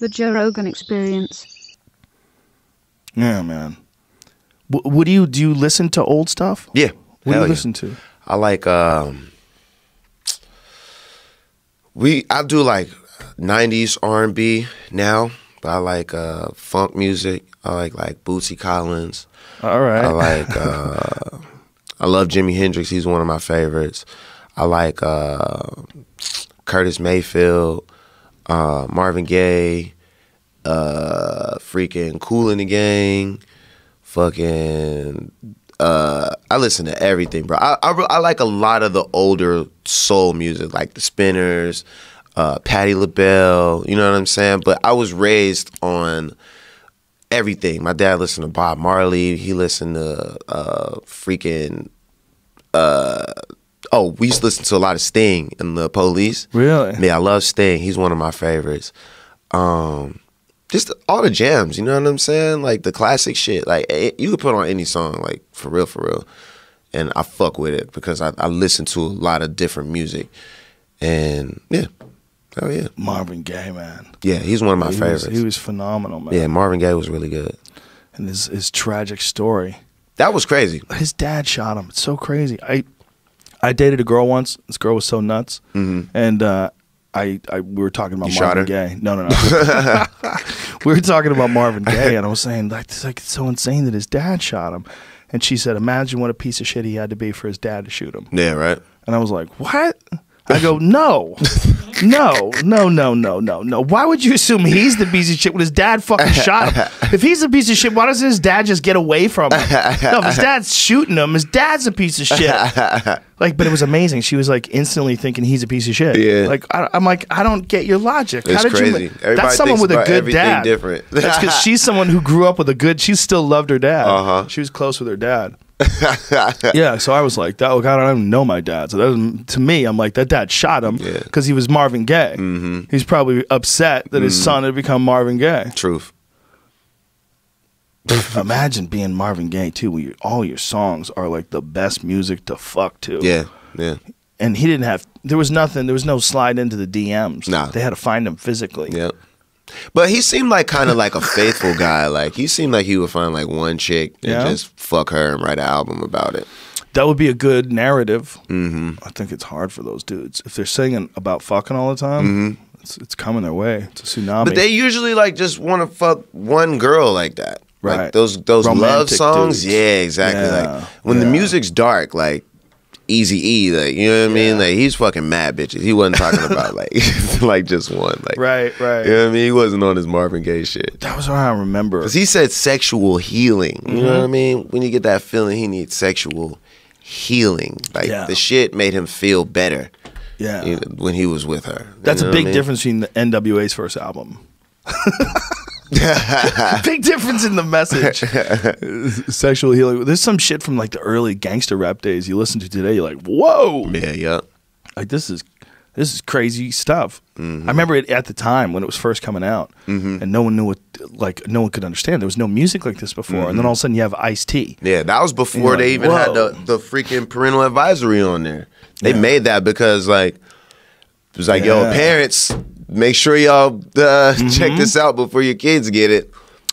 The Joe Rogan Experience. Yeah, man. What do you listen to old stuff? Yeah. What do you listen to? I like I do like 90s R&B now, but I like funk music. I like Bootsy Collins. All right. I like I love Jimi Hendrix. He's one of my favorites. I like Curtis Mayfield, Marvin Gaye, freaking Kool and the Gang, fucking I listen to everything, bro. I like a lot of the older soul music, like the Spinners, Patti LaBelle, you know what I'm saying? But I was raised on everything. My dad listened to Bob Marley. He listened to we used to listen to a lot of Sting and The Police. Really? Yeah, I love Sting. He's one of my favorites. Just all the jams, you know what I'm saying? Like the classic shit. Like you could put on any song, like for real, and I fuck with it because I listen to a lot of different music, and yeah, oh yeah. Marvin Gaye, man. Yeah, he's one of my favorites. He was phenomenal, man. Yeah, Marvin Gaye was really good. And his tragic story. That was crazy. His dad shot him. It's so crazy. I dated a girl once. This girl was so nuts, and we were talking about Marvin Gaye. No. We were talking about Marvin Gaye, and I was saying, it's so insane that his dad shot him. And she said, imagine what a piece of shit he had to be for his dad to shoot him. Yeah, right. And I was like, what? I go, no. Why would you assume he's the piece of shit when his dad fucking shot him? If he's a piece of shit, why doesn't his dad just get away from him? No, if his dad's shooting him, his dad's a piece of shit. Like, but it was amazing. She was like instantly thinking he's a piece of shit. Yeah. Like, I'm like, I don't get your logic. It's crazy. That's someone with a good dad. Different. That's because she's someone who grew up with a good, she still loved her dad. She was close with her dad. Yeah, so I was like, God, I don't even know my dad. So that was, to me, I'm like, that dad shot him because he was Marvin Gaye. He's probably upset that his son had become Marvin Gaye. Truth. Imagine being Marvin Gaye too, where all your songs are like the best music to fuck to. Yeah, yeah. And he didn't have. There was nothing. There was no slide into the DMs. Nah, they had to find him physically. Yep. But he seemed like kind of like a faithful guy. Like he seemed like he would find like one chick and just fuck her and write an album about it. That would be a good narrative. I think it's hard for those dudes if they're singing about fucking all the time. It's coming their way. It's a tsunami. But they usually like just want to fuck one girl like that. Right. Like those romantic love songs. Dudes. Yeah, exactly. Yeah. Like when the music's dark, like Eazy-E, like you know what I mean? Like he's fucking mad bitches. He wasn't talking about like just one. Like right. You know what I mean? He wasn't on his Marvin Gaye shit. That was what I remember. Because he said sexual healing. You know what I mean? When you get that feeling, he needs sexual healing. Like the shit made him feel better. Yeah. You know, when he was with her. That's a big difference between the NWA's first album. Big difference in the message. Sexual healing. There's some shit from like the early gangster rap days you listen to today, you're like, whoa. Yeah. Like this is crazy stuff. I remember it at the time when it was first coming out, and no one knew what, like no one could understand. There was no music like this before, and then all of a sudden you have Ice-T. Yeah, that was before they even had the freaking parental advisory on there. They made that because like it was like, yo, parents, make sure y'all check this out before your kids get it.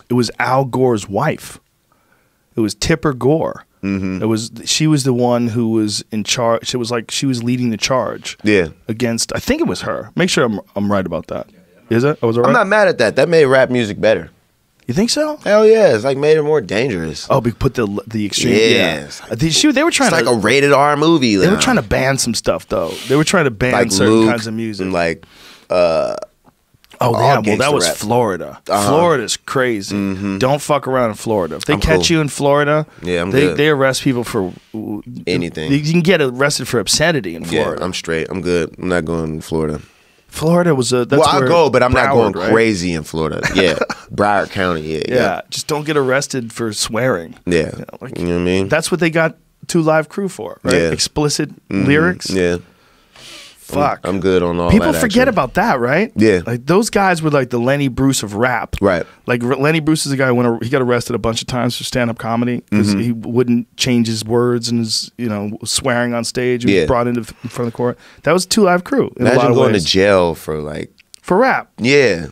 It was Al Gore's wife. It was Tipper Gore. It was she was the one who was in charge. It was like she was leading the charge. Yeah, against I think it was her. Make sure I'm right about that. Is it? Oh, was it right? I'm not mad at that. That made rap music better. You think so? Hell yeah! It's like made it more dangerous. Oh, we put the extreme. Yeah, like, they were trying. It's like a rated R movie. They were trying to ban some stuff though. They were trying to ban like certain kinds of music, and like. Well, that was rap. Florida. Florida's crazy. Don't fuck around in Florida. If they catch you in Florida, they arrest people for anything. You can get arrested for obscenity in Florida. Yeah, I'm straight. I'm good. I'm not going to Florida. Florida was a that's well. I'll go, but I'm not going crazy in Florida. Yeah, Broward County. Yeah. Just don't get arrested for swearing. Yeah, like, you know what I mean. That's what they got Two Live Crew for. Right? Yeah. Explicit lyrics. Yeah. Fuck. I'm good on all that. People forget about that, right? Yeah. Like those guys were like the Lenny Bruce of rap. Right. Like Lenny Bruce is a guy who he got arrested a bunch of times for stand-up comedy because he wouldn't change his words and his, you know, swearing on stage. He was brought in front of the court. That was Two Live Crew. Imagine going to jail for like... For rap. Yeah.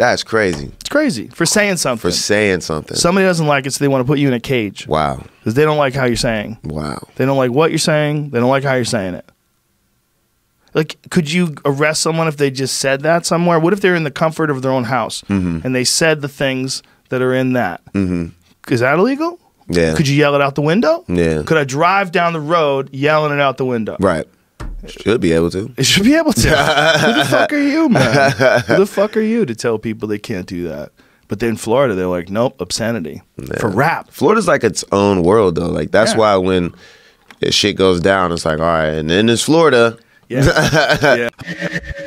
That's crazy. It's crazy for saying something. For saying something. Somebody doesn't like it, so they want to put you in a cage. Wow. Because they don't like how you're saying. Wow. They don't like what you're saying. They don't like how you're saying it. Like, could you arrest someone if they just said that somewhere? What if they're in the comfort of their own house and they said the things that are in that? Is that illegal? Yeah. Could you yell it out the window? Yeah. Could I drive down the road yelling it out the window? Right. Should be able to. It should be able to. Who the fuck are you, man? Who the fuck are you to tell people they can't do that? But then Florida, they're like, nope, obscenity for rap. Florida's like its own world, though. Like, that's why when shit goes down, it's like, all right, and then it's Florida. Yeah. Yeah.